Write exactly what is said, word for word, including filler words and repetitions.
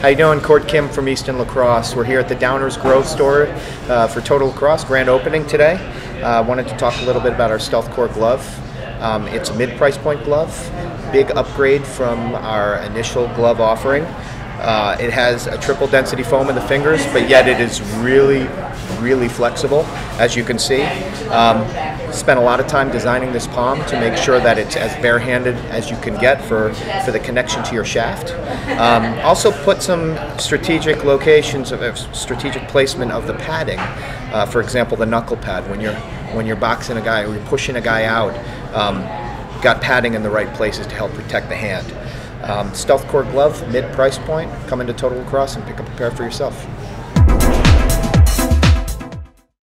How you doing? Cort Kim from Easton Lacrosse. We're here at the Downers Grove store uh, for Total Lacrosse grand opening today. I uh, wanted to talk a little bit about our Stealth Core Glove. Um, it's a mid-price point glove, big upgrade from our initial glove offering. Uh, it has a triple density foam in the fingers, but yet it is really, really flexible, as you can see. Um, spent a lot of time designing this palm to make sure that it's as barehanded as you can get for, for the connection to your shaft. Um, also put some strategic locations, of uh, strategic placement of the padding. Uh, for example, the knuckle pad, when you're, when you're boxing a guy or you're pushing a guy out, um, got padding in the right places to help protect the hand. Um, Stealth Core Glove, mid price point. Come into Total Lacrosse and pick up a pair for yourself.